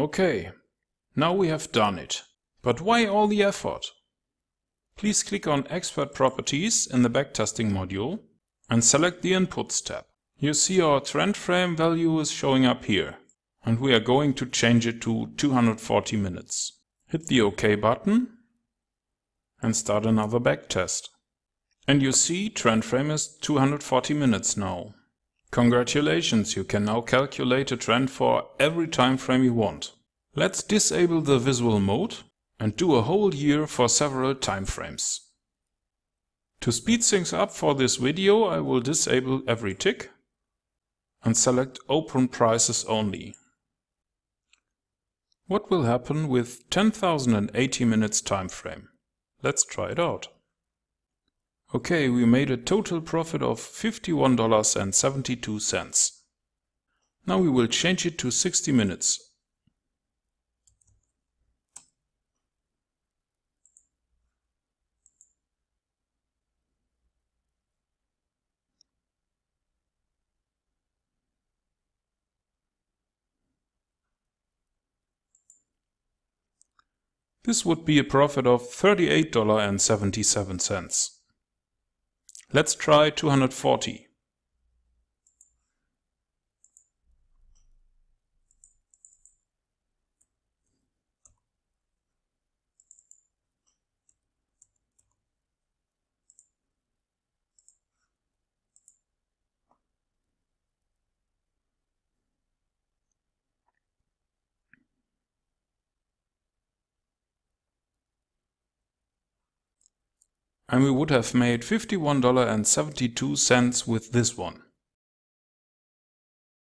Okay, now we have done it. But why all the effort? Please click on Expert Properties in the Backtesting module and select the Inputs tab. You see our TrendFrame value is showing up here, and we are going to change it to 240 minutes. Hit the OK button and start another backtest. And you see TrendFrame is 240 minutes now. Congratulations, you can now calculate a trend for every time frame you want. Let's disable the visual mode and do a whole year for several time frames. To speed things up for this video, I will disable every tick and select Open Prices Only. What will happen with 10,080 minutes time frame? Let's try it out. Okay, we made a total profit of $51.72. Now we will change it to 60 minutes. This would be a profit of $38.77. Let's try 240. And we would have made $51.72 with this one.